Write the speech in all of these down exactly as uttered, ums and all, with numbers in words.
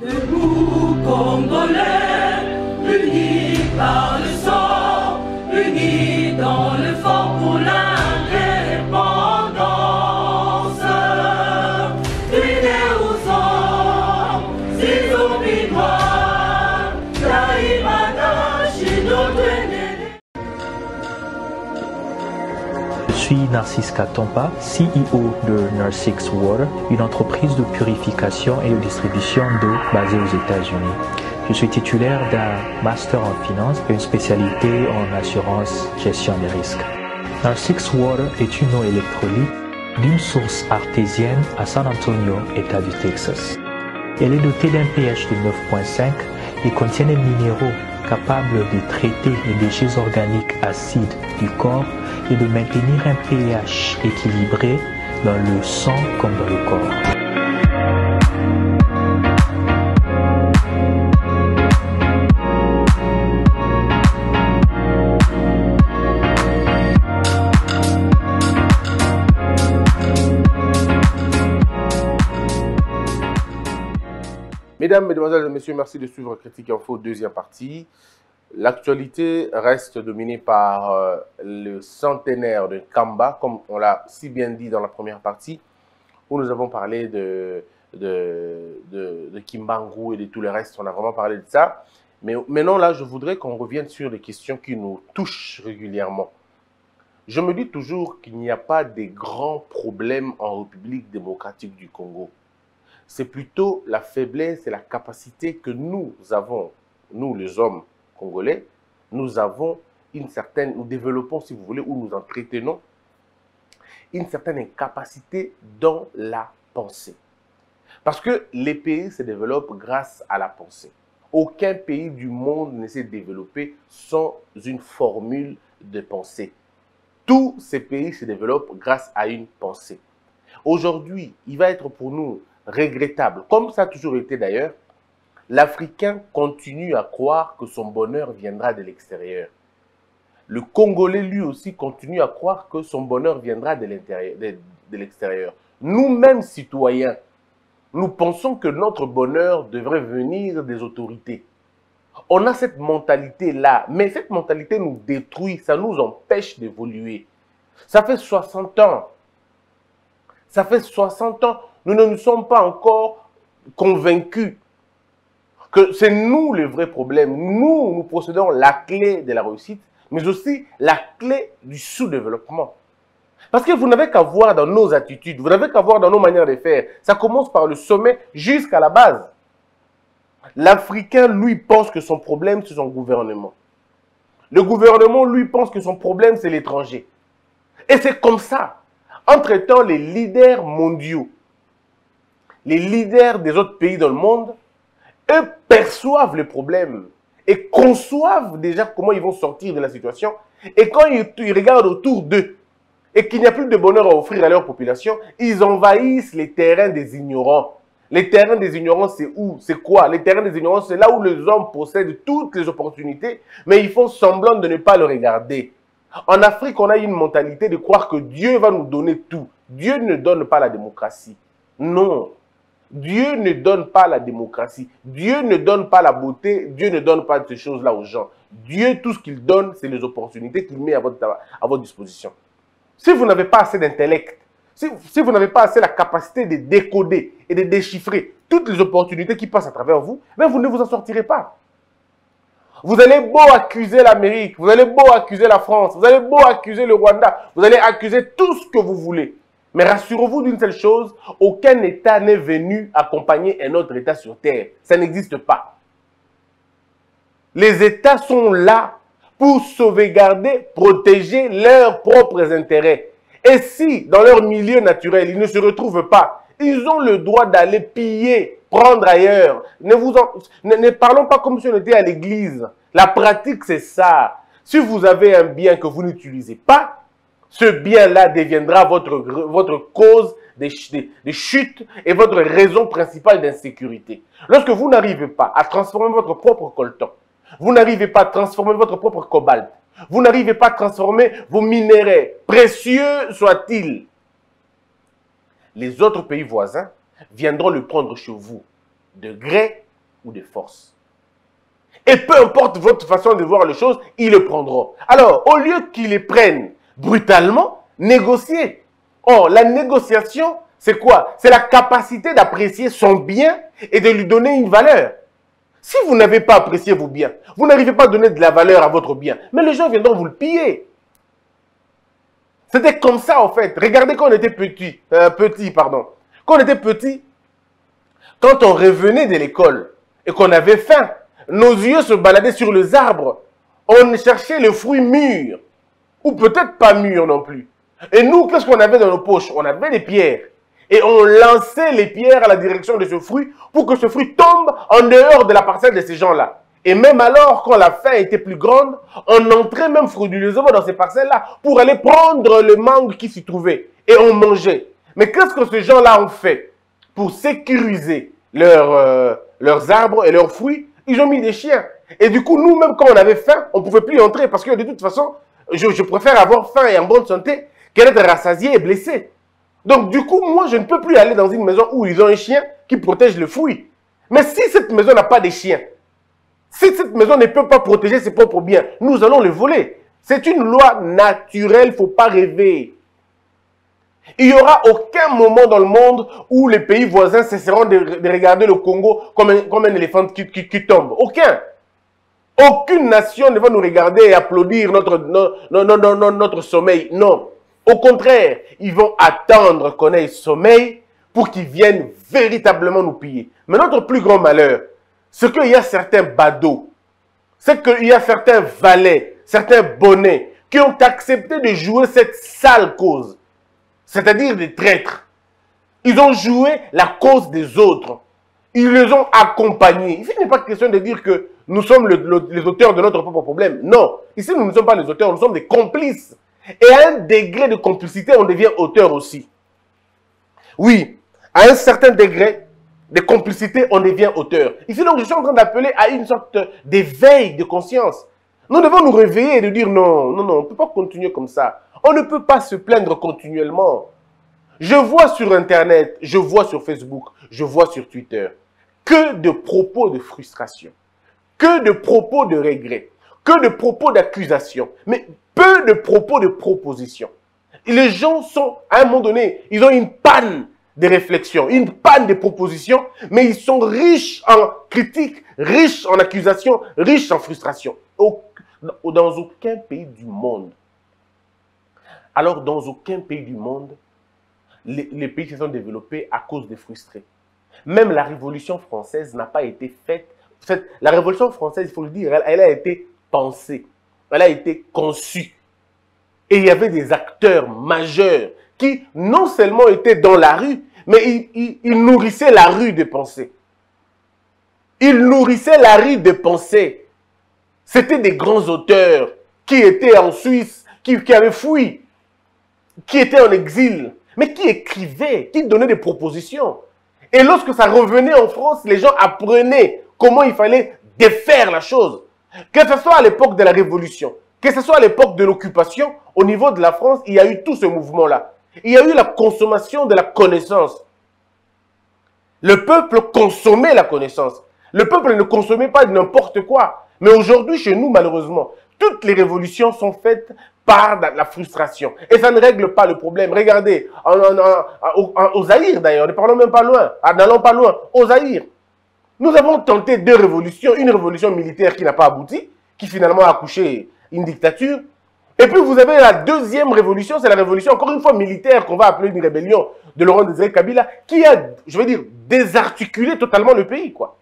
Debout, Congolais, unis par le sang, unis dans le fort pour l'indépendance. Unis aux hommes, si nous binois, Taïmada, chez notre. Je suis Narcisse Katompa, C E O de Narcix Water, une entreprise de purification et de distribution d'eau basée aux États-Unis. Je suis titulaire d'un master en finance et une spécialité en assurance gestion des risques. Narcix Water est une eau électrolyte d'une source artésienne à San Antonio, État du Texas. Elle est dotée d'un pH de neuf virgule cinq et contient des minéraux capable de traiter les déchets organiques acides du corps et de maintenir un pH équilibré dans le sang comme dans le corps. Mesdames, Mesdemoiselles et Messieurs, merci de suivre Critique Info, deuxième partie. L'actualité reste dominée par euh, le centenaire de Kamba, comme on l'a si bien dit dans la première partie, où nous avons parlé de, de, de, de Kimbangu et de tout le reste. On a vraiment parlé de ça. Mais maintenant, là, je voudrais qu'on revienne sur les questions qui nous touchent régulièrement. Je me dis toujours qu'il n'y a pas de grands problèmes en République démocratique du Congo. C'est plutôt la faiblesse et la capacité que nous avons, nous les hommes congolais, nous avons une certaine, nous développons si vous voulez, ou nous entretenons, une certaine incapacité dans la pensée. Parce que les pays se développent grâce à la pensée. Aucun pays du monde ne s'est développé sans une formule de pensée. Tous ces pays se développent grâce à une pensée. Aujourd'hui, il va être pour nous regrettable, comme ça a toujours été d'ailleurs, l'Africain continue à croire que son bonheur viendra de l'extérieur. Le Congolais, lui aussi, continue à croire que son bonheur viendra de l'extérieur. Nous-mêmes, citoyens, nous pensons que notre bonheur devrait venir des autorités. On a cette mentalité-là, mais cette mentalité nous détruit, ça nous empêche d'évoluer. Ça fait soixante ans. Ça fait soixante ans. Nous ne nous sommes pas encore convaincus que c'est nous le vrai problème. Nous, nous possédons la clé de la réussite, mais aussi la clé du sous-développement. Parce que vous n'avez qu'à voir dans nos attitudes, vous n'avez qu'à voir dans nos manières de faire. Ça commence par le sommet jusqu'à la base. L'Africain, lui, pense que son problème, c'est son gouvernement. Le gouvernement, lui, pense que son problème, c'est l'étranger. Et c'est comme ça. Entre-temps, les leaders mondiaux, les leaders des autres pays dans le monde, eux perçoivent le problème et conçoivent déjà comment ils vont sortir de la situation. Et quand ils, ils regardent autour d'eux et qu'il n'y a plus de bonheur à offrir à leur population, ils envahissent les terrains des ignorants. Les terrains des ignorants, c'est où? C'est quoi? Les terrains des ignorants, c'est là où les hommes possèdent toutes les opportunités, mais ils font semblant de ne pas le regarder. En Afrique, on a une mentalité de croire que Dieu va nous donner tout. Dieu ne donne pas la démocratie. Non. Dieu ne donne pas la démocratie, Dieu ne donne pas la beauté, Dieu ne donne pas ces choses-là aux gens. Dieu, tout ce qu'il donne, c'est les opportunités qu'il met à votre, à votre disposition. Si vous n'avez pas assez d'intellect, si, si vous n'avez pas assez la capacité de décoder et de déchiffrer toutes les opportunités qui passent à travers vous, ben vous ne vous en sortirez pas. Vous allez beau accuser l'Amérique, vous allez beau accuser la France, vous allez beau accuser le Rwanda, vous allez accuser tout ce que vous voulez. Mais rassurez-vous d'une seule chose, aucun État n'est venu accompagner un autre État sur Terre. Ça n'existe pas. Les États sont là pour sauvegarder, protéger leurs propres intérêts. Et si, dans leur milieu naturel, ils ne se retrouvent pas, ils ont le droit d'aller piller, prendre ailleurs. Ne, vous en, ne, ne parlons pas comme si on était à l'église. La pratique, c'est ça. Si vous avez un bien que vous n'utilisez pas, ce bien-là deviendra votre, votre cause des, des, des chutes et votre raison principale d'insécurité. Lorsque vous n'arrivez pas à transformer votre propre coltan, vous n'arrivez pas à transformer votre propre cobalt, vous n'arrivez pas à transformer vos minéraux, précieux soient-ils, les autres pays voisins viendront le prendre chez vous, de gré ou de force. Et peu importe votre façon de voir les choses, ils le prendront. Alors, au lieu qu'ils les prennent brutalement, négociez. Or, la négociation, c'est quoi? C'est la capacité d'apprécier son bien et de lui donner une valeur. Si vous n'avez pas apprécié vos biens, vous n'arrivez pas à donner de la valeur à votre bien, mais les gens viendront vous le piller. C'était comme ça, en fait. Regardez quand on était petit, euh, petit, pardon. Quand on était petit, quand on revenait de l'école et qu'on avait faim, nos yeux se baladaient sur les arbres. On cherchait le fruit mûr, ou peut-être pas mûr non plus. Et nous, qu'est-ce qu'on avait dans nos poches? On avait des pierres. Et on lançait les pierres à la direction de ce fruit pour que ce fruit tombe en dehors de la parcelle de ces gens-là. Et même alors, quand la faim était plus grande, on entrait même frauduleusement dans ces parcelles-là pour aller prendre le mangue qui s'y trouvait. Et on mangeait. Mais qu'est-ce que ces gens-là ont fait pour sécuriser leur, euh, leurs arbres et leurs fruits? Ils ont mis des chiens. Et du coup, nous-mêmes, quand on avait faim, on ne pouvait plus y entrer parce que de toute façon, je, je préfère avoir faim et en bonne santé qu'elle est rassasiée et blessée. Donc du coup, moi, je ne peux plus aller dans une maison où ils ont un chien qui protège le fruit. Mais si cette maison n'a pas de chien, si cette maison ne peut pas protéger ses propres biens, nous allons les voler. C'est une loi naturelle, il ne faut pas rêver. Il n'y aura aucun moment dans le monde où les pays voisins cesseront de, de regarder le Congo comme un, comme un éléphant qui, qui, qui tombe. Aucun. Aucune nation ne va nous regarder et applaudir notre, notre, notre, notre, notre sommeil. Non. Au contraire, ils vont attendre qu'on ait sommeil pour qu'ils viennent véritablement nous piller. Mais notre plus grand malheur, c'est qu'il y a certains badauds, c'est qu'il y a certains valets, certains bonnets qui ont accepté de jouer cette sale cause, c'est-à-dire des traîtres. Ils ont joué la cause des autres. Ils les ont accompagnés. Ici, il n'est pas question de dire que nous sommes le, le, les auteurs de notre propre problème. Non, ici, nous ne sommes pas les auteurs, nous sommes des complices. Et à un degré de complicité, on devient auteur aussi. Oui, à un certain degré de complicité, on devient auteur. Ici, donc, je suis en train d'appeler à une sorte d'éveil de conscience. Nous devons nous réveiller et de dire non, non, non, on ne peut pas continuer comme ça. On ne peut pas se plaindre continuellement. Je vois sur Internet, je vois sur Facebook, je vois sur Twitter que de propos de frustration, que de propos de regret, que de propos d'accusation. Mais peu de propos de proposition. Et les gens sont, à un moment donné, ils ont une panne de réflexion, une panne de proposition, mais ils sont riches en critiques, riches en accusations, riches en frustration. Dans aucun pays du monde. Alors, dans aucun pays du monde, les, les pays se sont développés à cause des frustrés. Même la Révolution française n'a pas été faite. faite. La Révolution française, il faut le dire, elle, elle a été pensée. Elle a été conçue. Et il y avait des acteurs majeurs qui non seulement étaient dans la rue, mais ils, ils, ils nourrissaient la rue de pensée. Ils nourrissaient la rue de pensée. C'était des grands auteurs qui étaient en Suisse, qui, qui avaient fui, qui étaient en exil, mais qui écrivaient, qui donnaient des propositions. Et lorsque ça revenait en France, les gens apprenaient comment il fallait défaire la chose. Que ce soit à l'époque de la Révolution, que ce soit à l'époque de l'occupation, au niveau de la France, il y a eu tout ce mouvement-là. Il y a eu la consommation de la connaissance. Le peuple consommait la connaissance. Le peuple ne consommait pas n'importe quoi. Mais aujourd'hui, chez nous, malheureusement, toutes les révolutions sont faites par la frustration. Et ça ne règle pas le problème. Regardez, en, en, en, en, au Zaïre d'ailleurs, ne parlons même pas loin, n'allons pas loin, au Zaïre. Nous avons tenté deux révolutions, une révolution militaire qui n'a pas abouti, qui finalement a accouché une dictature. Et puis vous avez la deuxième révolution, c'est la révolution encore une fois militaire qu'on va appeler une rébellion de Laurent-Désiré Kabila, qui a, je veux dire, désarticulé totalement le pays, quoi.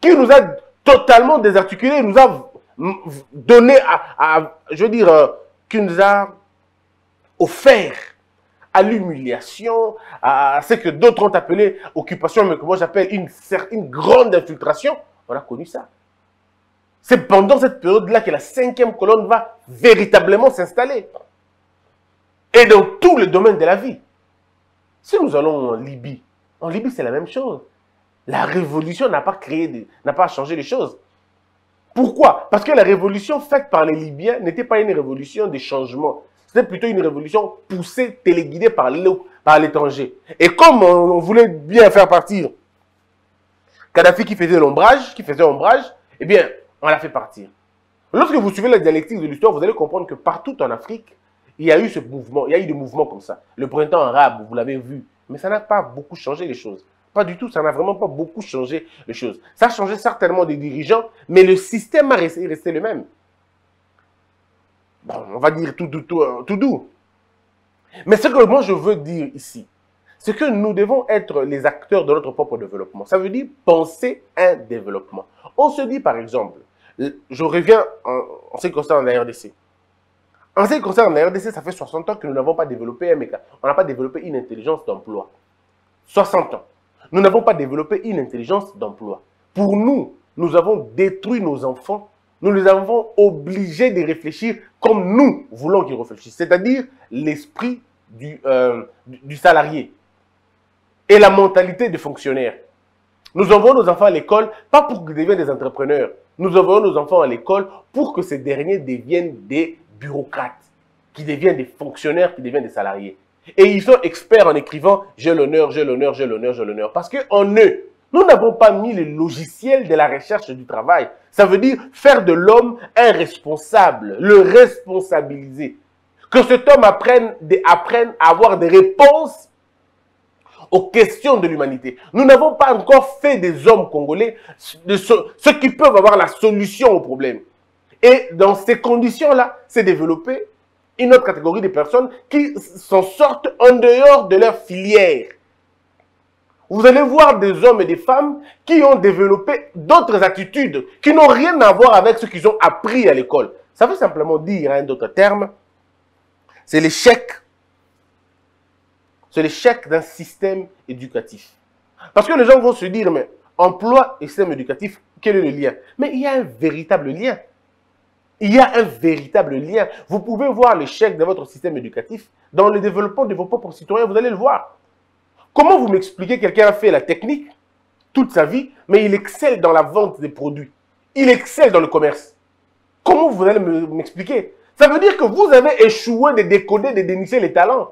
Qui nous a totalement désarticulé, nous a donné à, à je veux dire, euh, qui nous a offert à l'humiliation, à ce que d'autres ont appelé occupation, mais que moi j'appelle une, une grande infiltration. On a connu ça. C'est pendant cette période-là que la cinquième colonne va véritablement s'installer. Et dans tous les domaines de la vie. Si nous allons en Libye, en Libye c'est la même chose. La révolution n'a pas créé, n'a pas changé les choses. Pourquoi? Parce que la révolution faite par les Libyens n'était pas une révolution des changements. C'était plutôt une révolution poussée, téléguidée par l'étranger. Et comme on voulait bien faire partir Kadhafi qui faisait l'ombrage, qui faisait ombrage, eh bien, on l'a fait partir. Lorsque vous suivez la dialectique de l'histoire, vous allez comprendre que partout en Afrique, il y a eu ce mouvement, il y a eu des mouvements comme ça. Le printemps arabe, vous l'avez vu, mais ça n'a pas beaucoup changé les choses. Pas du tout, ça n'a vraiment pas beaucoup changé les choses. Ça a changé certainement des dirigeants, mais le système a resté, resté le même. Bon, on va dire tout, tout, tout, tout doux. Mais ce que moi je veux dire ici, c'est que nous devons être les acteurs de notre propre développement. Ça veut dire penser un développement. On se dit par exemple, je reviens en ce qui concerne la R D C. En ce qui concerne la R D C, ça fait soixante ans que nous n'avons pas développé M K. On n'a pas développé une intelligence d'emploi. soixante ans. Nous n'avons pas développé une intelligence d'emploi. Pour nous, nous avons détruit nos enfants. Nous les avons obligés de réfléchir comme nous voulons qu'ils réfléchissent. C'est-à-dire l'esprit du, euh, du salarié et la mentalité des fonctionnaires. Nous envoyons nos enfants à l'école, pas pour qu'ils deviennent des entrepreneurs. Nous envoyons nos enfants à l'école pour que ces derniers deviennent des bureaucrates, qui deviennent des fonctionnaires, qui deviennent des salariés. Et ils sont experts en écrivant « j'ai l'honneur, j'ai l'honneur, j'ai l'honneur, j'ai l'honneur ». Parce qu'en eux, nous n'avons pas mis le logiciel de la recherche du travail. Ça veut dire faire de l'homme un responsable, le responsabiliser. Que cet homme apprenne, apprenne à avoir des réponses aux questions de l'humanité. Nous n'avons pas encore fait des hommes congolais de ceux, ceux qui peuvent avoir la solution au problème. Et dans ces conditions-là, s'est développée une autre catégorie de personnes qui s'en sortent en dehors de leur filière. Vous allez voir des hommes et des femmes qui ont développé d'autres attitudes qui n'ont rien à voir avec ce qu'ils ont appris à l'école. Ça veut simplement dire, hein, d'autres termes, c'est l'échec. C'est l'échec d'un système éducatif. Parce que les gens vont se dire, mais emploi et système éducatif, quel est le lien? Mais il y a un véritable lien. Il y a un véritable lien. Vous pouvez voir l'échec de votre système éducatif dans le développement de vos propres citoyens. Vous allez le voir. Comment vous m'expliquez, quelqu'un a fait la technique toute sa vie, mais il excelle dans la vente des produits. Il excelle dans le commerce. Comment vous allez m'expliquer? Ça veut dire que vous avez échoué de décoder, de dénicher les talents.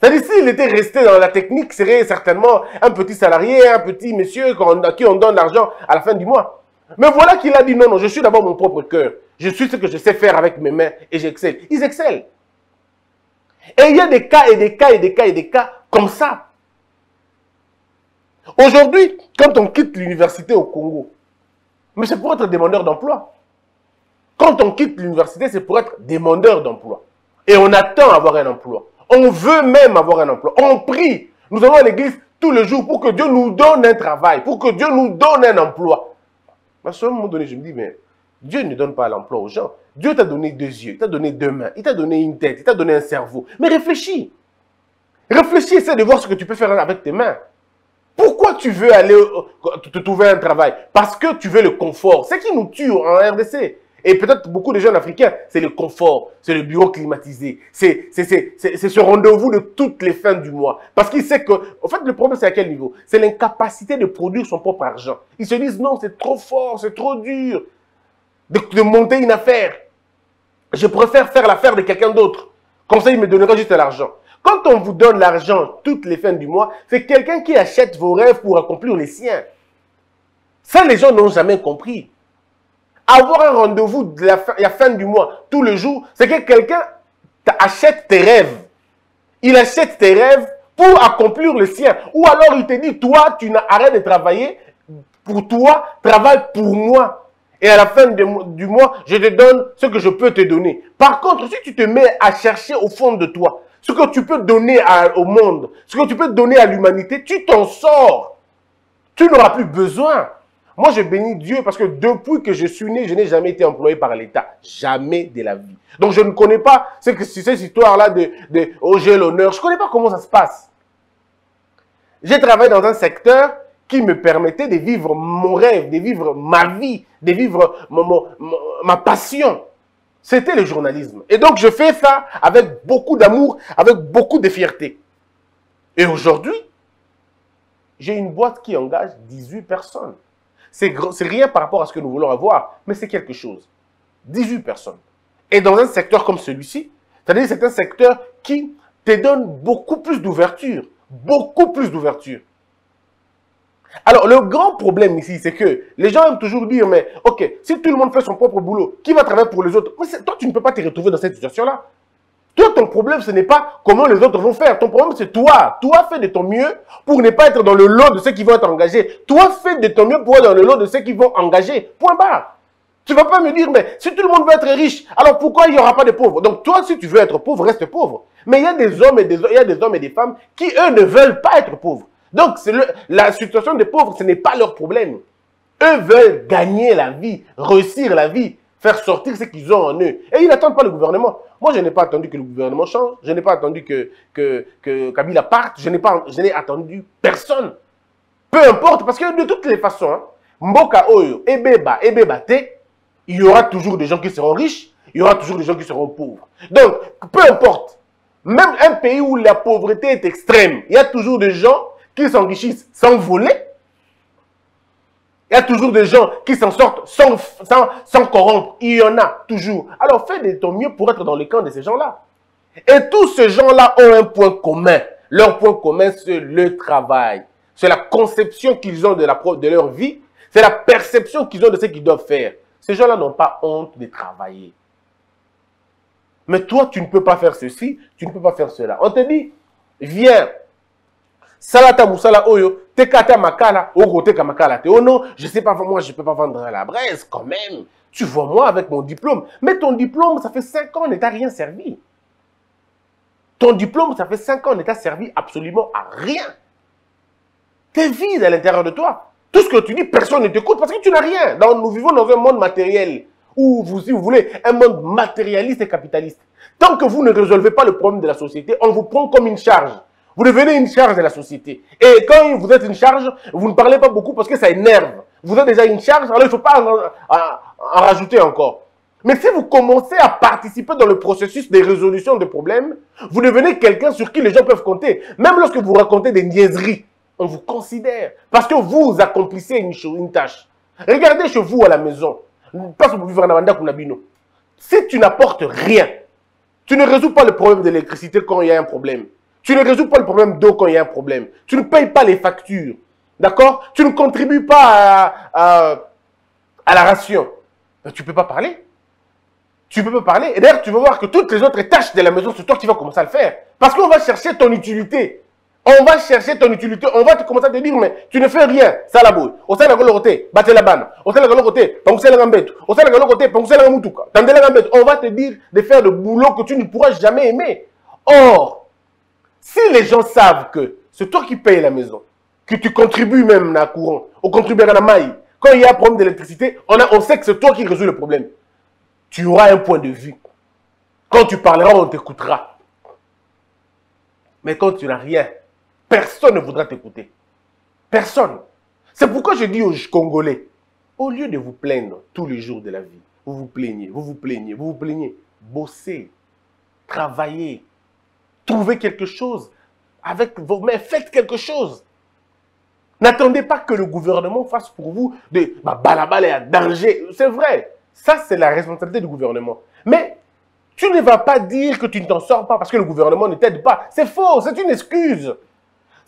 C'est-à-dire, s'il était resté dans la technique, serait certainement un petit salarié, un petit monsieur à qui on donne l'argent à la fin du mois. Mais voilà qu'il a dit non, non, je suis d'abord mon propre cœur. Je suis ce que je sais faire avec mes mains et j'excelle. Ils excellent. Et il y a des cas et des cas et des cas et des cas comme ça. Aujourd'hui, quand on quitte l'université au Congo, mais c'est pour être demandeur d'emploi. Quand on quitte l'université, c'est pour être demandeur d'emploi. Et on attend avoir un emploi. On veut même avoir un emploi. On prie. Nous allons à l'église tous les jours pour que Dieu nous donne un travail, pour que Dieu nous donne un emploi. À ce moment donné, je me dis, mais Dieu ne donne pas l'emploi aux gens. Dieu t'a donné deux yeux, il t'a donné deux mains, il t'a donné une tête, il t'a donné un cerveau. Mais réfléchis. Réfléchis, essaie de voir ce que tu peux faire avec tes mains. Pourquoi tu veux aller te trouver un travail? Parce que tu veux le confort. C'est qui nous tue en R D C. Et peut-être beaucoup de jeunes africains, c'est le confort, c'est le bureau climatisé, c'est ce rendez-vous de toutes les fins du mois. Parce qu'ils savent que, en fait, le problème, c'est à quel niveau? C'est l'incapacité de produire son propre argent. Ils se disent, non, c'est trop fort, c'est trop dur de, de monter une affaire. Je préfère faire l'affaire de quelqu'un d'autre. Comme ça, il me donnera juste l'argent. Quand on vous donne l'argent toutes les fins du mois, c'est quelqu'un qui achète vos rêves pour accomplir les siens. Ça, les gens n'ont jamais compris. Avoir un rendez-vous de la fin, la fin du mois, tous les jours, c'est que quelqu'un achète tes rêves. Il achète tes rêves pour accomplir le sien. Ou alors il te dit, toi, tu n'arrêtes de travailler pour toi, travaille pour moi. Et à la fin de, du mois, je te donne ce que je peux te donner. Par contre, si tu te mets à chercher au fond de toi, ce que tu peux donner à, au monde, ce que tu peux donner à l'humanité, tu t'en sors. Tu n'auras plus besoin. Moi, je bénis Dieu parce que depuis que je suis né, je n'ai jamais été employé par l'État. Jamais de la vie. Donc, je ne connais pas ce que, cette histoire-là de, de « oh, j'ai l'honneur ». Je ne connais pas comment ça se passe. J'ai travaillé dans un secteur qui me permettait de vivre mon rêve, de vivre ma vie, de vivre mon, mon, mon, ma passion. C'était le journalisme. Et donc, je fais ça avec beaucoup d'amour, avec beaucoup de fierté. Et aujourd'hui, j'ai une boîte qui engage dix-huit personnes. C'est rien par rapport à ce que nous voulons avoir, mais c'est quelque chose. dix-huit personnes. Et dans un secteur comme celui-ci, c'est-à-dire c'est un secteur qui te donne beaucoup plus d'ouverture. Beaucoup plus d'ouverture. Alors, le grand problème ici, c'est que les gens aiment toujours dire, mais ok, si tout le monde fait son propre boulot, qui va travailler pour les autres? Mais toi, tu ne peux pas te retrouver dans cette situation-là. Toi, ton problème, ce n'est pas comment les autres vont faire. Ton problème, c'est toi. Toi, fais de ton mieux pour ne pas être dans le lot de ceux qui vont être engagés. Toi, fais de ton mieux pour être dans le lot de ceux qui vont engager. Point barre. Tu ne vas pas me dire, mais si tout le monde veut être riche, alors pourquoi il n'y aura pas de pauvres? Donc toi, si tu veux être pauvre, reste pauvre. Mais il y a des hommes et des, il y a des hommes et des femmes qui, eux, ne veulent pas être pauvres. Donc, c'est le, la situation des pauvres, ce n'est pas leur problème. Eux veulent gagner la vie, réussir la vie, faire sortir ce qu'ils ont en eux. Et ils n'attendent pas le gouvernement. Moi, je n'ai pas attendu que le gouvernement change. Je n'ai pas attendu que, que, que Kabila parte. Je n'ai pas, je n'ai attendu personne. Peu importe, parce que de toutes les façons, hein, Mboka Oyo, Ebeba, Ebeba Té, il y aura toujours des gens qui seront riches, il y aura toujours des gens qui seront pauvres. Donc, peu importe, même un pays où la pauvreté est extrême, il y a toujours des gens qui s'enrichissent sans voler. Il y a toujours des gens qui s'en sortent sans, sans, sans corrompre. Il y en a toujours. Alors, fais de ton mieux pour être dans le camp de ces gens-là. Et tous ces gens-là ont un point commun. Leur point commun, c'est le travail. C'est la conception qu'ils ont de, la, de leur vie. C'est la perception qu'ils ont de ce qu'ils doivent faire. Ces gens-là n'ont pas honte de travailler. Mais toi, tu ne peux pas faire ceci, tu ne peux pas faire cela. On te dit, viens, salata musala oyo, tekata makala, ogo teka makala. Oh non, je ne sais pas, moi, je ne peux pas vendre à la braise quand même. Tu vois, moi, avec mon diplôme. Mais ton diplôme, ça fait cinq ans, on ne t'a rien servi. Ton diplôme, ça fait cinq ans, on ne t'a servi absolument à rien. T'es vide à l'intérieur de toi. Tout ce que tu dis, personne ne t'écoute parce que tu n'as rien. Dans, nous vivons dans un monde matériel où, vous, si vous voulez, un monde matérialiste et capitaliste. Tant que vous ne résolvez pas le problème de la société, on vous prend comme une charge. Vous devenez une charge de la société. Et quand vous êtes une charge, vous ne parlez pas beaucoup parce que ça énerve. Vous êtes déjà une charge, alors il ne faut pas en, en, en rajouter encore. Mais si vous commencez à participer dans le processus des résolutions de problèmes, vous devenez quelqu'un sur qui les gens peuvent compter. Même lorsque vous racontez des niaiseries, on vous considère parce que vous accomplissez une, une tâche. Regardez chez vous à la maison. Parce que vous vivez en Amanda Kounabino. Si tu n'apportes rien, tu ne résous pas le problème de l'électricité quand il y a un problème. Tu ne résous pas le problème d'eau quand il y a un problème. Tu ne payes pas les factures. D'accord? Tu ne contribues pas à, à, à la ration. Mais tu ne peux pas parler. Tu ne peux pas parler. Et d'ailleurs, tu vas voir que toutes les autres tâches de la maison, c'est toi qui vas commencer à le faire. Parce qu'on va chercher ton utilité. On va chercher ton utilité, on va te commencer à te dire, mais tu ne fais rien. Ça la boue. Au sein de l'autre côté, battez la banne. Au sein de l'autre côté, pensez la gambette. Au sein de l'autre côté, pensez la moutouka. Tendez la gambette. On va te dire de faire le boulot que tu ne pourras jamais aimer. Or, si les gens savent que c'est toi qui payes la maison, que tu contribues même à courant, au contribuer à la maille, quand il y a un problème d'électricité, on, on sait que c'est toi qui résous le problème. Tu auras un point de vue. Quand tu parleras, on t'écoutera. Mais quand tu n'as rien, personne ne voudra t'écouter. Personne. C'est pourquoi je dis aux Congolais, au lieu de vous plaindre tous les jours de la vie, vous vous plaignez, vous vous plaignez, vous vous plaignez, bossez, travaillez, trouvez quelque chose avec vos mains, faites quelque chose. N'attendez pas que le gouvernement fasse pour vous des bah, balabala et à danger. C'est vrai, ça c'est la responsabilité du gouvernement. Mais tu ne vas pas dire que tu ne t'en sors pas parce que le gouvernement ne t'aide pas. C'est faux, c'est une excuse.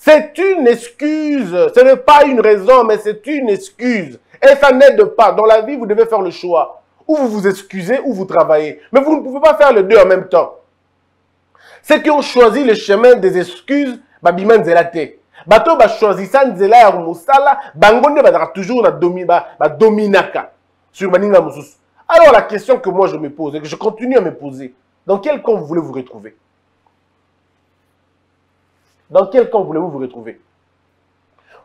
C'est une excuse, ce n'est pas une raison, mais c'est une excuse. Et ça n'aide pas. Dans la vie, vous devez faire le choix. Ou vous vous excusez, ou vous travaillez. Mais vous ne pouvez pas faire les deux en même temps. Ceux qui ont choisi le chemin des excuses, Babiman Zelate. Bato ba choisisan Zela Musala, Bangonde va toujours la dominaka sur Maninga Moussus. Alors la question que moi je me pose et que je continue à me poser, dans quel camp vous voulez vous retrouver? Dans quel camp voulez-vous vous retrouver?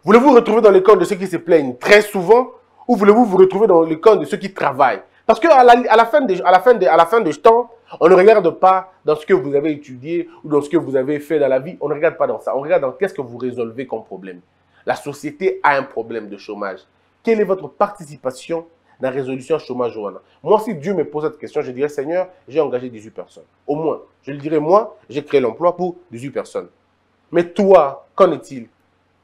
Voulez-vous vous retrouver dans le camp de ceux qui se plaignent très souvent ou voulez-vous vous retrouver dans le camp de ceux qui travaillent? Parce qu'à la, à la fin de, à la fin de, à la fin de temps, on ne regarde pas dans ce que vous avez étudié ou dans ce que vous avez fait dans la vie. On ne regarde pas dans ça. On regarde dans qu'est-ce que vous résolvez comme problème. La société a un problème de chômage. Quelle est votre participation dans la résolution chômage? Moi, si Dieu me pose cette question, je dirais, Seigneur, j'ai engagé dix-huit personnes. Au moins, je le dirais, moi, j'ai créé l'emploi pour dix-huit personnes. Mais toi, qu'en est-il?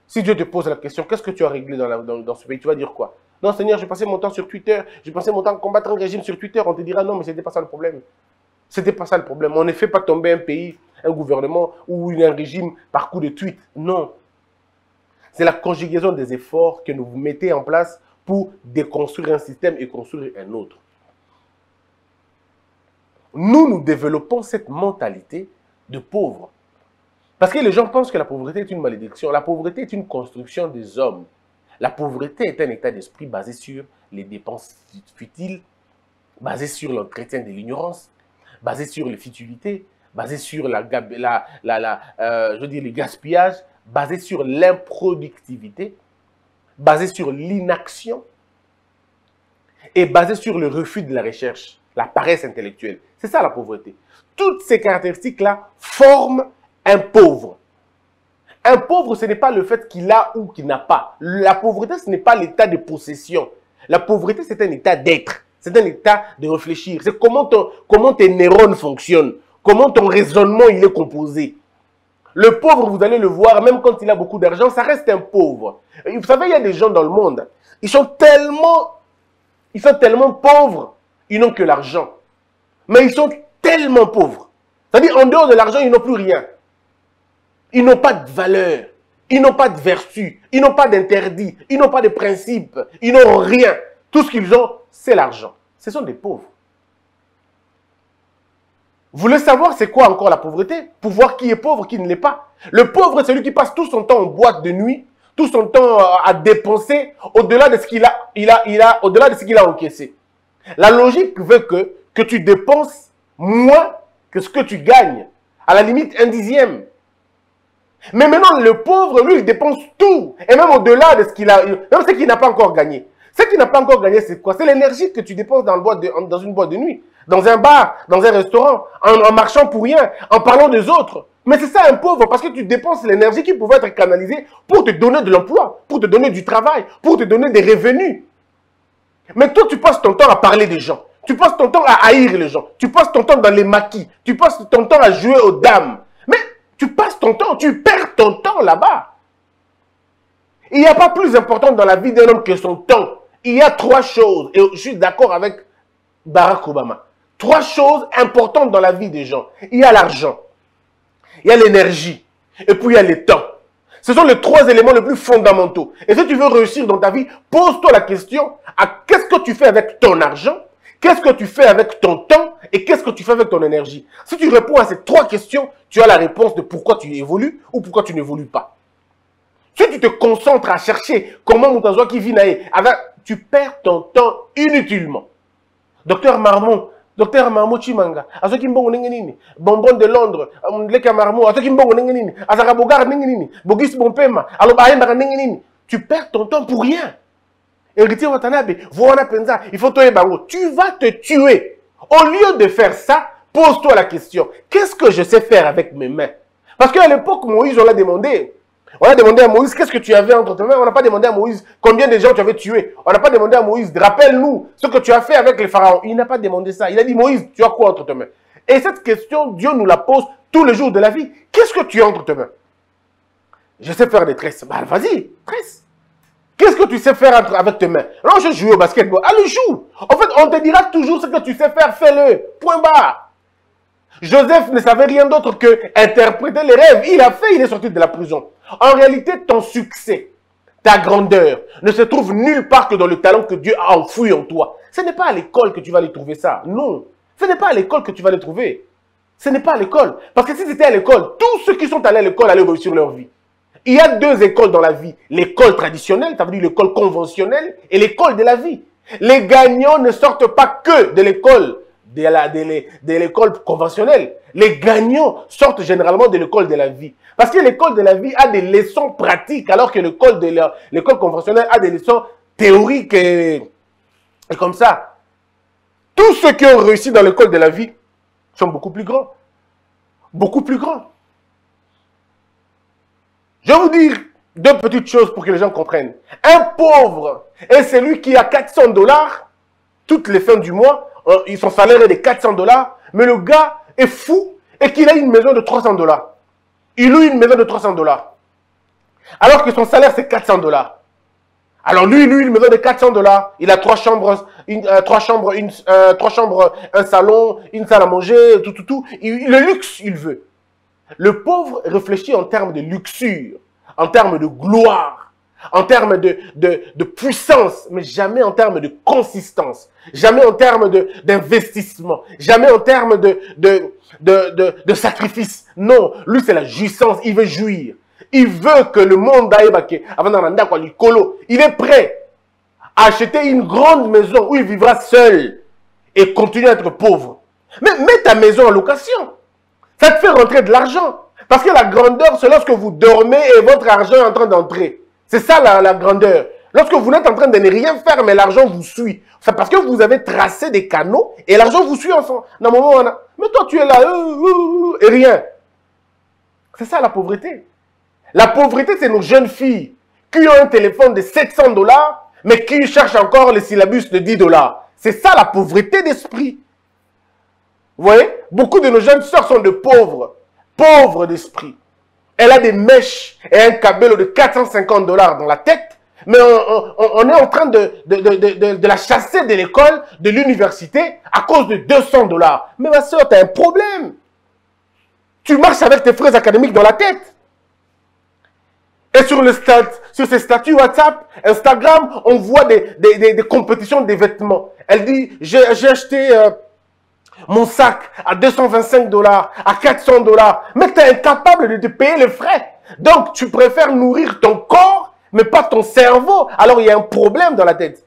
Si Dieu te pose la question, qu'est-ce que tu as réglé dans, la, dans, dans ce pays? Tu vas dire quoi? Non, Seigneur, j'ai passé mon temps sur Twitter, j'ai passé mon temps à combattre un régime sur Twitter. On te dira non, mais c'était pas ça le problème. C'était pas ça le problème. On ne fait pas tomber un pays, un gouvernement ou un régime par coup de tweet. Non. C'est la conjugaison des efforts que vous mettez en place pour déconstruire un système et construire un autre. Nous, nous développons cette mentalité de pauvre. Parce que les gens pensent que la pauvreté est une malédiction. La pauvreté est une construction des hommes. La pauvreté est un état d'esprit basé sur les dépenses futiles, basé sur l'entretien de l'ignorance, basé sur les futilités, basé sur la, la, la, la, euh, je dis, le gaspillage, basé sur l'improductivité, basé sur l'inaction et basé sur le refus de la recherche, la paresse intellectuelle. C'est ça la pauvreté. Toutes ces caractéristiques-là forment un pauvre. Un pauvre, ce n'est pas le fait qu'il a ou qu'il n'a pas. La pauvreté, ce n'est pas l'état de possession. La pauvreté, c'est un état d'être. C'est un état de réfléchir. C'est comment, comment tes neurones fonctionnent. Comment ton raisonnement il est composé. Le pauvre, vous allez le voir, même quand il a beaucoup d'argent, ça reste un pauvre. Et vous savez, il y a des gens dans le monde, ils sont tellement, ils sont tellement pauvres, ils n'ont que l'argent. Mais ils sont tellement pauvres. C'est-à-dire, en dehors de l'argent, ils n'ont plus rien. Ils n'ont pas de valeur. Ils n'ont pas de vertu. Ils n'ont pas d'interdit. Ils n'ont pas de principe. Ils n'ont rien. Tout ce qu'ils ont, c'est l'argent. Ce sont des pauvres. Vous voulez savoir c'est quoi encore la pauvreté? Pour voir qui est pauvre, qui ne l'est pas. Le pauvre, c'est celui qui passe tout son temps en boîte de nuit, tout son temps à dépenser au-delà de ce qu'il a, il a, il a, au-delà de ce qu'il a encaissé. La logique veut que, que tu dépenses moins que ce que tu gagnes, à la limite un dixième. Mais maintenant, le pauvre, lui, il dépense tout, et même au-delà de ce qu'il a, même ce qu'il n'a pas encore gagné. Ce qu'il n'a pas encore gagné, c'est quoi? C'est l'énergie que tu dépenses dans, le boîte de, dans une boîte de nuit, dans un bar, dans un restaurant, en, en marchant pour rien, en parlant des autres. Mais c'est ça un pauvre, parce que tu dépenses l'énergie qui pouvait être canalisée pour te donner de l'emploi, pour te donner du travail, pour te donner des revenus. Mais toi, tu passes ton temps à parler des gens. Tu passes ton temps à haïr les gens. Tu passes ton temps dans les maquis. Tu passes ton temps à jouer aux dames. Mais tu passes ton temps, tu perds ton temps là-bas. Il n'y a pas plus important dans la vie d'un homme que son temps. Il y a trois choses, et je suis d'accord avec Barack Obama, trois choses importantes dans la vie des gens. Il y a l'argent, il y a l'énergie, et puis il y a le temps. Ce sont les trois éléments les plus fondamentaux. Et si tu veux réussir dans ta vie, pose-toi la question à qu'est-ce que tu fais avec ton argent, qu'est-ce que tu fais avec ton temps, et qu'est-ce que tu fais avec ton énergie. Si tu réponds à ces trois questions, tu as la réponse de pourquoi tu évolues ou pourquoi tu n'évolues pas. Si tu te concentres à chercher comment Moutazwa qui vit naïe, avec... tu perds ton temps inutilement. Docteur Marmon, Docteur Marmon Chimanga, à ceux qui m'ont dit, Bonbon de Londres, Leka Marmon, à ceux qui m'ont dit, à Zarabogar, Bogis Bompema, à l'Obaïmara, tu perds ton temps pour rien. Héritier Watanabe, Voana Penza, il faut tuer Bango. Tu vas te tuer. Au lieu de faire ça, pose-toi la question, qu'est-ce que je sais faire avec mes mains? Parce qu'à l'époque, Moïse, on l'a demandé. On a demandé à Moïse, qu'est-ce que tu avais entre tes mains? On n'a pas demandé à Moïse combien de gens tu avais tués. On n'a pas demandé à Moïse, rappelle-nous ce que tu as fait avec les pharaons. Il n'a pas demandé ça. Il a dit, Moïse, tu as quoi entre tes mains? Et cette question, Dieu nous la pose tous les jours de la vie. Qu'est-ce que tu as entre tes mains? Je sais faire des tresses. Bah, vas-y, tresses. Qu'est-ce que tu sais faire avec tes mains? Non, je joue au basketball. Allez, joue. En fait, on te dira toujours ce que tu sais faire, fais-le. Point barre. Joseph ne savait rien d'autre que interpréter les rêves. Il a fait, il est sorti de la prison. En réalité, ton succès, ta grandeur, ne se trouve nulle part que dans le talent que Dieu a enfoui en toi. Ce n'est pas à l'école que tu vas aller trouver ça. Non, ce n'est pas à l'école que tu vas les trouver. Ce n'est pas à l'école. Parce que si c'était à l'école, tous ceux qui sont allés à l'école allaient réussir leur vie. Il y a deux écoles dans la vie. L'école traditionnelle, ça veut dire l'école conventionnelle, et l'école de la vie. Les gagnants ne sortent pas que de l'école de l'école conventionnelle. Les gagnants sortent généralement de l'école de la vie. Parce que l'école de la vie a des leçons pratiques, alors que l'école de la, l'école conventionnelle a des leçons théoriques et, et comme ça. Tous ceux qui ont réussi dans l'école de la vie sont beaucoup plus grands. Beaucoup plus grands. Je vais vous dire deux petites choses pour que les gens comprennent. Un pauvre est celui qui a quatre cents dollars toutes les fins du mois. Son salaire est de quatre cents dollars, mais le gars est fou et qu'il a une maison de trois cents dollars. Il loue une maison de trois cents dollars. Alors que son salaire, c'est quatre cents dollars. Alors lui, il loue une maison de quatre cents dollars. Il a trois chambres, une, euh, trois chambres, une, euh, trois chambres, un salon, une salle à manger, tout, tout, tout. Il, le luxe, il veut. Le pauvre réfléchit en termes de luxure, en termes de gloire, en termes de, de, de puissance, mais jamais en termes de consistance, jamais en termes d'investissement, jamais en termes de, de, de, de, de sacrifice. Non, lui c'est la jouissance, il veut jouir. Il veut que le monde aille avant lui colo. Il est prêt à acheter une grande maison où il vivra seul et continuer à être pauvre. Mais mets ta maison en location. Ça te fait rentrer de l'argent. Parce que la grandeur, c'est lorsque vous dormez et votre argent est en train d'entrer. C'est ça la, la grandeur. Lorsque vous n'êtes en train de ne rien faire, mais l'argent vous suit. C'est parce que vous avez tracé des canaux et l'argent vous suit en son. Dans moment on a... Mais toi, tu es là, euh, euh, et rien. C'est ça la pauvreté. La pauvreté, c'est nos jeunes filles qui ont un téléphone de sept cents dollars, mais qui cherchent encore les syllabus de dix dollars. C'est ça la pauvreté d'esprit. Vous voyez? Beaucoup de nos jeunes sœurs sont de pauvres. Pauvres d'esprit. Elle a des mèches et un cabello de quatre cent cinquante dollars dans la tête, mais on, on, on est en train de, de, de, de, de la chasser de l'école, de l'université, à cause de deux cents dollars. Mais ma soeur, tu as un problème. Tu marches avec tes frais académiques dans la tête. Et sur, le stat, sur ses statuts WhatsApp, Instagram, on voit des, des, des, des compétitions des vêtements. Elle dit, j'ai acheté euh, mon sac à deux cent vingt-cinq dollars, à quatre cents dollars. Mais tu es incapable de te payer les frais. Donc, tu préfères nourrir ton corps, mais pas ton cerveau. Alors, il y a un problème dans la tête.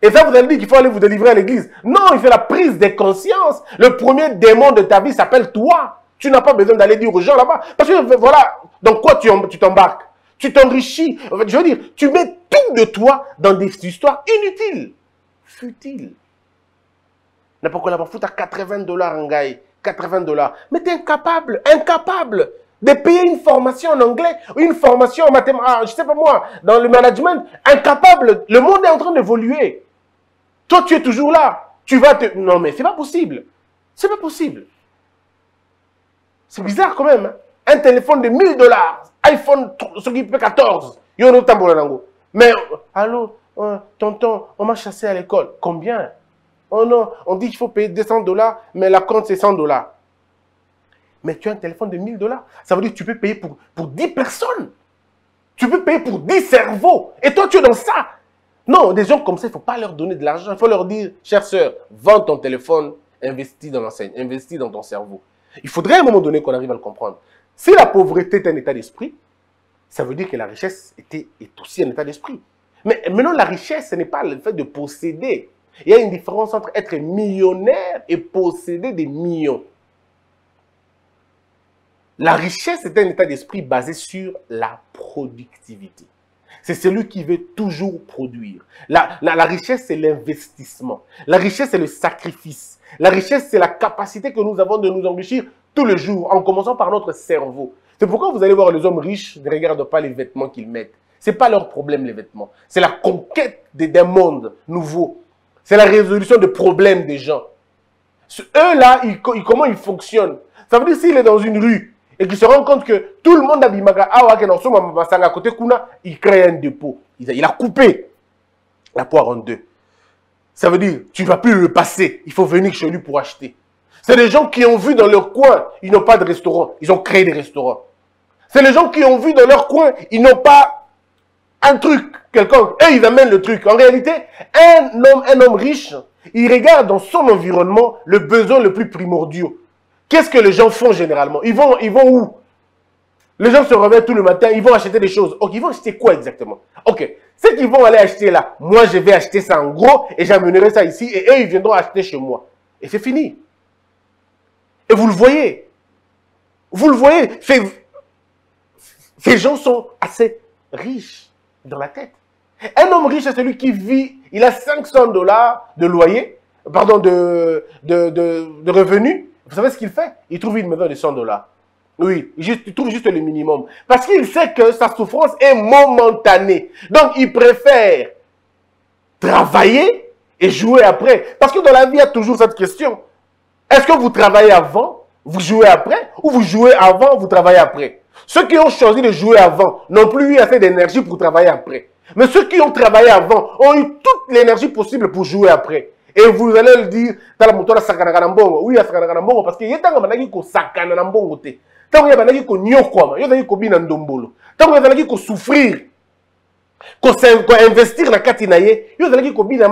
Et ça, vous allez dire qu'il faut aller vous délivrer à l'église. Non, il fait la prise de conscience. Le premier démon de ta vie s'appelle toi. Tu n'as pas besoin d'aller dire aux gens là-bas. Parce que voilà, dans quoi tu t'embarques. Tu t'enrichis. Je veux dire, tu mets tout de toi dans des histoires inutiles. Futiles. N'importe quoi là-bas, foutre à quatre-vingts dollars en gars. quatre-vingts dollars. Mais t'es incapable, incapable de payer une formation en anglais, une formation en mathématiques, je sais pas moi, dans le management. Incapable. Le monde est en train d'évoluer. Toi, tu es toujours là. Tu vas te... Non, mais c'est pas possible. C'est pas possible. C'est bizarre quand même. Hein? Un téléphone de mille dollars, iPhone quatorze, il y en a autant pour le lango. Mais, allô, euh, tonton, on m'a chassé à l'école. Combien? Oh non, on dit qu'il faut payer deux cents dollars, mais la compte c'est cent dollars. Mais tu as un téléphone de mille dollars. Ça veut dire que tu peux payer pour, pour dix personnes. Tu peux payer pour dix cerveaux. Et toi, tu es dans ça. Non, des gens comme ça, il ne faut pas leur donner de l'argent. Il faut leur dire, chère sœur, vends ton téléphone, investis dans l'enseigne, investis dans ton cerveau. Il faudrait à un moment donné qu'on arrive à le comprendre. Si la pauvreté est un état d'esprit, ça veut dire que la richesse était, est aussi un état d'esprit. Mais maintenant, la richesse, ce n'est pas le fait de posséder. Il y a une différence entre être millionnaire et posséder des millions. La richesse est un état d'esprit basé sur la productivité. C'est celui qui veut toujours produire. La, la, la richesse, c'est l'investissement. La richesse, c'est le sacrifice. La richesse, c'est la capacité que nous avons de nous enrichir tous les jours, en commençant par notre cerveau. C'est pourquoi vous allez voir les hommes riches ne regardent pas les vêtements qu'ils mettent. Ce n'est pas leur problème, les vêtements. C'est la conquête d'un monde nouveau. C'est la résolution de problèmes des gens. Eux-là, ils, ils, comment ils fonctionnent? Ça veut dire s'il est dans une rue et qu'il se rend compte que tout le monde a bimaga, à côté kuna, il crée un dépôt. Il a coupé la poire en deux. Ça veut dire, tu ne vas plus le passer. Il faut venir chez lui pour acheter. C'est des gens qui ont vu dans leur coin, ils n'ont pas de restaurant. Ils ont créé des restaurants. C'est les gens qui ont vu dans leur coin, ils n'ont pas un truc quelconque. Eux, ils amènent le truc. En réalité, un homme, un homme riche, il regarde dans son environnement le besoin le plus primordial. Qu'est-ce que les gens font généralement? Ils vont, ils vont où? Les gens se réveillent tout le matin, ils vont acheter des choses. Ok, ils vont acheter quoi exactement? Ok, ce qu'ils vont aller acheter là, moi je vais acheter ça en gros et j'amènerai ça ici et eux ils viendront acheter chez moi. Et c'est fini. Et vous le voyez. Vous le voyez. Ces gens sont assez riches dans la tête. Un homme riche, c'est celui qui vit, il a cinq cents dollars de loyer, pardon, de, de, de, de revenus. Vous savez ce qu'il fait? Il trouve une maison de cent dollars. Oui, il trouve juste le minimum. Parce qu'il sait que sa souffrance est momentanée. Donc, il préfère travailler et jouer après. Parce que dans la vie, il y a toujours cette question. Est-ce que vous travaillez avant, vous jouez après? Ou vous jouez avant, vous travaillez après? Ceux qui ont choisi de jouer avant n'ont plus eu assez d'énergie pour travailler après. Mais ceux qui ont travaillé avant ont eu toute l'énergie possible pour jouer après. Et vous allez le dire, « Oui, parce qu'il y a des gens qui ont Tant que vous allez souffrir, qu'on investir dans Katinaye, vous allez kobina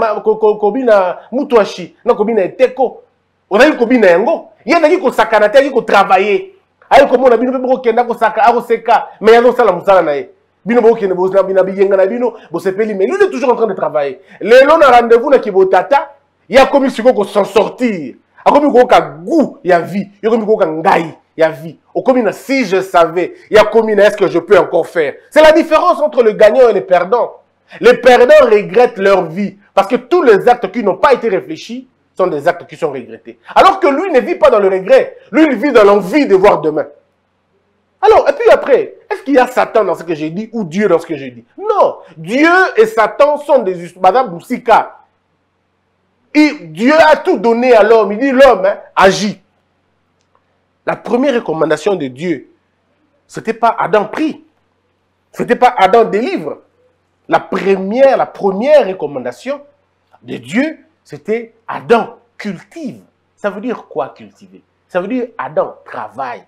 kobina mutuashi, na kobina eteko, vous allez kobina yango, vous allez ko sakana te, allez ko travailler. Allez comme on a bino boko kenda ko saka a ko seka, mais yano sala musala na ye. Bino boko kenda bozna bina biyenga na bino, bosepeli mais lui est toujours en train de travailler. Lelo na rendez-vous na kibotata, il y a comme si ko s'en sortir. A comme ko ka goût ya vie, yo comme ko ka ngai. Il y a vie. Au commune, si je savais, il y a commune, est-ce que je peux encore faire? C'est la différence entre le gagnant et le perdant. Les perdants regrettent leur vie parce que tous les actes qui n'ont pas été réfléchis sont des actes qui sont regrettés. Alors que lui ne vit pas dans le regret, lui il vit dans l'envie de voir demain. Alors, et puis après, est-ce qu'il y a Satan dans ce que j'ai dit ou Dieu dans ce que j'ai dit? Non, Dieu et Satan sont des... Madame Boussika, Dieu a tout donné à l'homme. Il dit l'homme hein, agit. La première recommandation de Dieu, ce n'était pas Adam prie, ce n'était pas Adam délivre. La première, la première recommandation de Dieu, c'était Adam cultive. Ça veut dire quoi cultiver? Ça veut dire Adam travaille,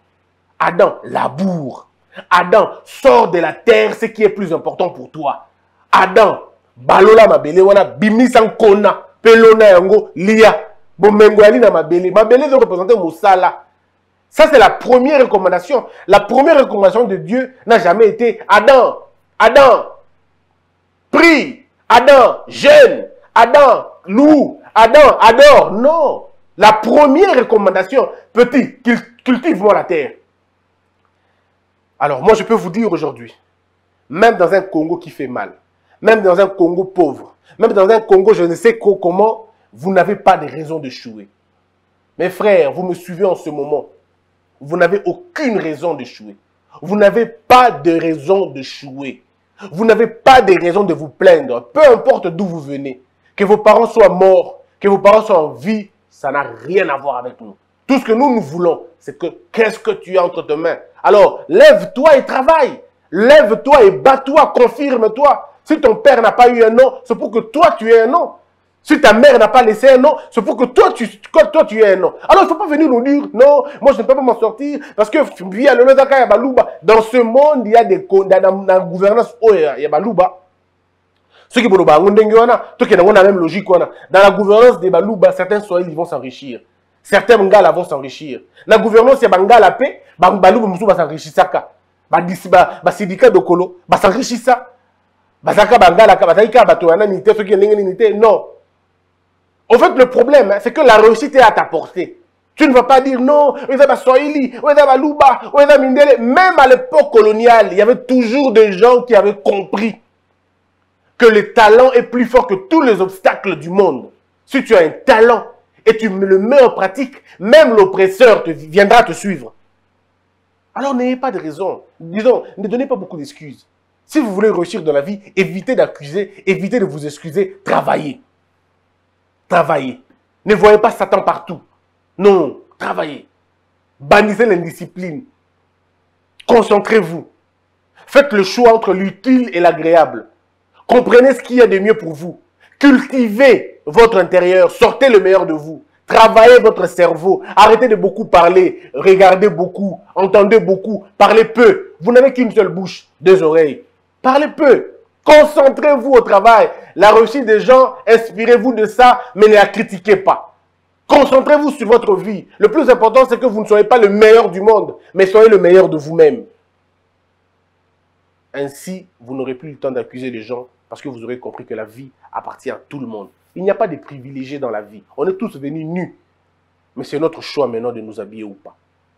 Adam laboure, Adam sort de la terre ce qui est plus important pour toi. Adam, balola mabele wana bimi sankona pelona yango lia bomengwali na mabele mabele de représenter Moussala. Ça, c'est la première recommandation. La première recommandation de Dieu n'a jamais été Adam, Adam, prie, Adam, jeûne, Adam, loue, Adam, adore. Non. La première recommandation, petit, cultive-moi la terre. Alors, moi, je peux vous dire aujourd'hui, même dans un Congo qui fait mal, même dans un Congo pauvre, même dans un Congo, je ne sais comment, vous n'avez pas de raison de chouer. Mes frères, vous me suivez en ce moment. Vous n'avez aucune raison de chouer. Vous n'avez pas de raison de chouer. Vous n'avez pas de raison de vous plaindre. Peu importe d'où vous venez. Que vos parents soient morts, que vos parents soient en vie, ça n'a rien à voir avec nous. Tout ce que nous, nous voulons, c'est que qu'est-ce que tu as entre tes mains? Alors, lève-toi et travaille. Lève-toi et bats-toi, confirme-toi. Si ton père n'a pas eu un nom, c'est pour que toi, tu aies un nom. Si ta mère n'a pas laissé un nom, c'est pour que toi tu, toi, tu aies un nom. Alors, il ne faut pas venir nous dire, non, moi, je ne peux pas m'en sortir, parce que via le Lodaka Yabaluba, dans ce monde, il y a des dans la gouvernance Yabaluba. Ceux qui ont la même logique, dans la gouvernance des Baluba, certains soils vont s'enrichir. Certains Bangala vont s'enrichir. La gouvernance, il y a Bangala paix, Baluba, Moussou va s'enrichir. Le syndicat de Kolo va s'enrichir. Bazaka Bangala, Bazaka Batoana, Nité, ceux qui ont l'unité, non. En fait, le problème, c'est que la réussite est à ta portée. Tu ne vas pas dire non, même à l'époque coloniale, il y avait toujours des gens qui avaient compris que le talent est plus fort que tous les obstacles du monde. Si tu as un talent et tu le mets en pratique, même l'oppresseur viendra te suivre. Alors n'ayez pas de raison. Disons, ne donnez pas beaucoup d'excuses. Si vous voulez réussir dans la vie, évitez d'accuser, évitez de vous excuser, travaillez. Travaillez. Ne voyez pas Satan partout. Non, travaillez. Bannissez l'indiscipline. Concentrez-vous. Faites le choix entre l'utile et l'agréable. Comprenez ce qu'il y a de mieux pour vous. Cultivez votre intérieur. Sortez le meilleur de vous. Travaillez votre cerveau. Arrêtez de beaucoup parler. Regardez beaucoup. Entendez beaucoup. Parlez peu. Vous n'avez qu'une seule bouche, deux oreilles. Parlez peu. Concentrez-vous au travail. La réussite des gens, inspirez-vous de ça, mais ne la critiquez pas. Concentrez-vous sur votre vie. Le plus important, c'est que vous ne soyez pas le meilleur du monde, mais soyez le meilleur de vous-même. Ainsi, vous n'aurez plus le temps d'accuser les gens, parce que vous aurez compris que la vie appartient à tout le monde. Il n'y a pas de privilégiés dans la vie. On est tous venus nus. Mais c'est notre choix maintenant de nous habiller ou pas.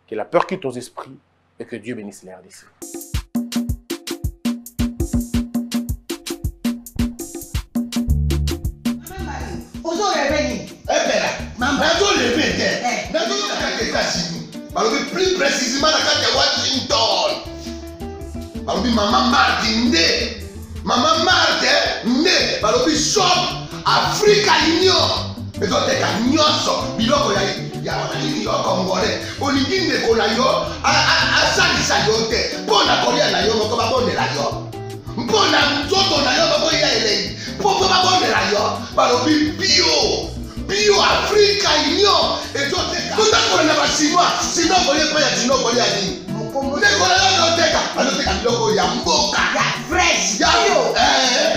Que la peur quitte nos esprits et que Dieu bénisse les R D C. Plus précisément dans la Washington. Balobi maman Marthe né, maman Marthe né, balobi shop Africa Union. Mais donc t'es qu'un nyonso, biloko ya ya wanani yo Congolais. Olingi ne kola yo, a a sali saliote. Pona kolia na yo moko babonde la yo. Pona nzoto na yo baboya elei. Poko babonde la yo, balobi bio. Bio Africa Union. Et donc t'es qu'un. Sinon, vous n'avez pas de sinon, vous n'avez pas de sinon, vous n'avez pas de sinon. composé. Il y a fraise, bio,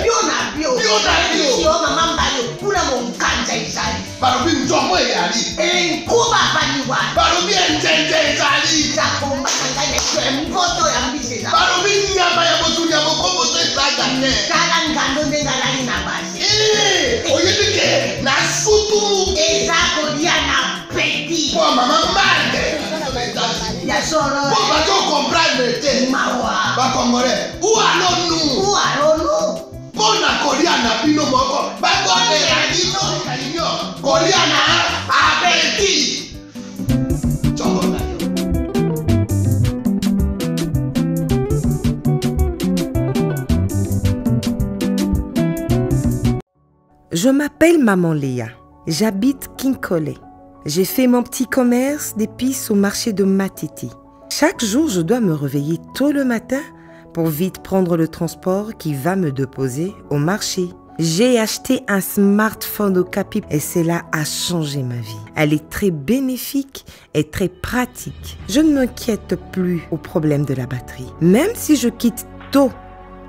bio na bio, bio na bio, bio maman bayo, pour la moncante isali. Barobi njomo yali. Et kuba baniwa. Barobi njente isali. Ça combat ça les moto ya mbisela. Barobi nyama ya botu ya bokombo to isagane. Kala ngando ndenga lali na basi. Eh, oyedike na sutu. Ezako dia na petit. Pour maman mande. Pour pas qu'on comprenne le thé. Pas congolais. Où allons-nous? Où allons-nous? Pour la Coriana, Pino Boko. Pas qu'on Coriana, appétit. Je m'appelle Maman Léa. J'habite Kinkole. J'ai fait mon petit commerce d'épices au marché de Matiti. Chaque jour, je dois me réveiller tôt le matin pour vite prendre le transport qui va me déposer au marché. J'ai acheté un smartphone Okapi et cela a changé ma vie. Elle est très bénéfique et très pratique. Je ne m'inquiète plus au problème de la batterie. Même si je quitte tôt,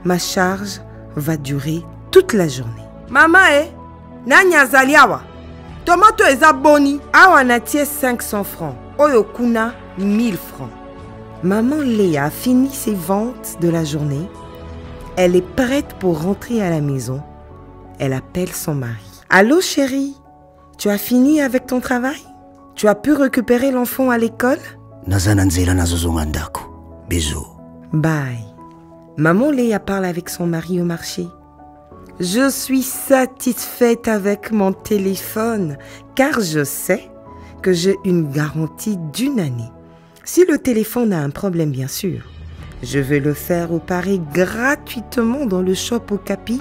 ma charge va durer toute la journée. Maman, eh? Nanya Zaliawa. Tomato est abonné. Awanatie cinq cents francs. Oyokuna mille francs. Maman Léa a fini ses ventes de la journée. Elle est prête pour rentrer à la maison. Elle appelle son mari. Allô chérie, tu as fini avec ton travail? Tu as pu récupérer l'enfant à l'école? Bisous. Bye. Maman Léa parle avec son mari au marché. Je suis satisfaite avec mon téléphone car je sais que j'ai une garantie d'une année. Si le téléphone a un problème, bien sûr, je vais le faire réparer gratuitement dans le shop Okapi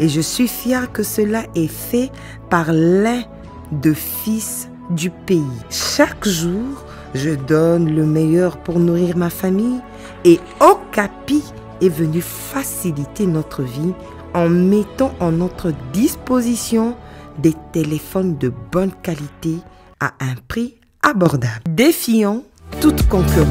et je suis fière que cela est fait par l'un des fils du pays. Chaque jour, je donne le meilleur pour nourrir ma famille et Okapi est venu faciliter notre vie en mettant en notre disposition des téléphones de bonne qualité à un prix abordable, défiant toute concurrence.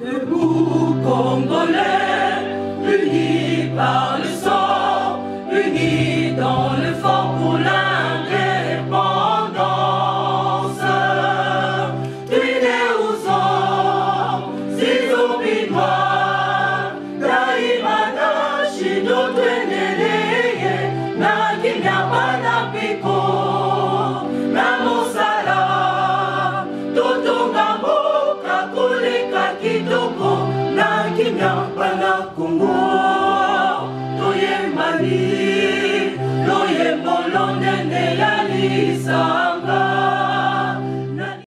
Debout, Congolais, unis par le sang, unis dans le fort pour l'indépendance, unis aux hommes, s'ils oublient pas. Loye Bolonde Neyalisa.